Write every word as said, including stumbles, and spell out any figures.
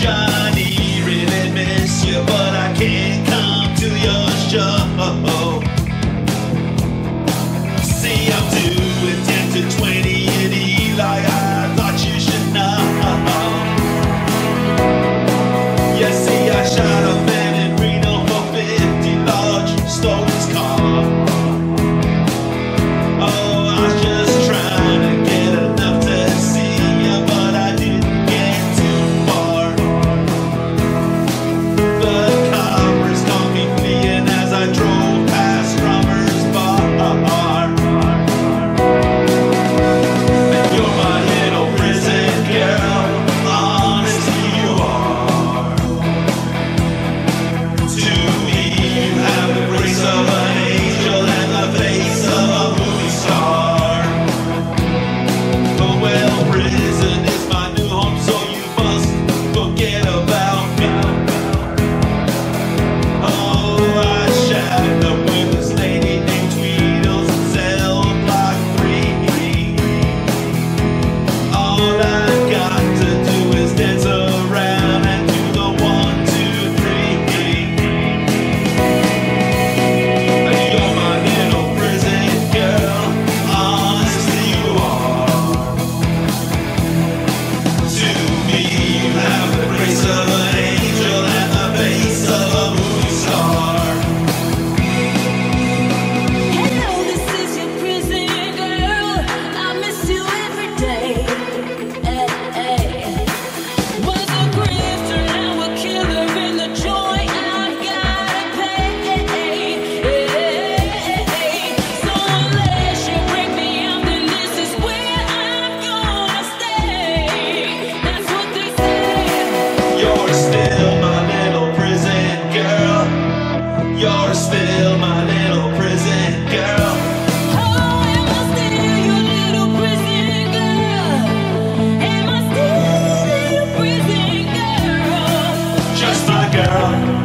Johnny, really miss you, but I can't come to your show. See, I'm due with ten to twenty and Eli, I thought you should know. You see, I shot a man in Reno for fifty large, stole his car. Oh, I was just trying to get enough to see you, but I didn't get too far. The coppers caught me fleeing as I drove past Romer's bar. And you're my little prison girl, honestly you are. To me you have the grace of an angel and the face of a movie star. Oh well, prison is my new home, so you must forget about me. Oh, I shagged up with this lady named Tweedles in cell block three. All I got to do is dance around and do the one, two, three. You're my little prison girl, honestly you are. To me you have the grace of an angel and the face of a movie star. Hello, this is your prison girl. I miss you every day. Hey, hey. Was a grifter, now a killer, and the joy I gotta pay. So unless you break me up, then this is where I'm gonna stay. That's what they say. You're still my little prison girl. You're still my little prison girl. Oh, am I still your little prison girl? Am I still your little prison girl? Just my girl.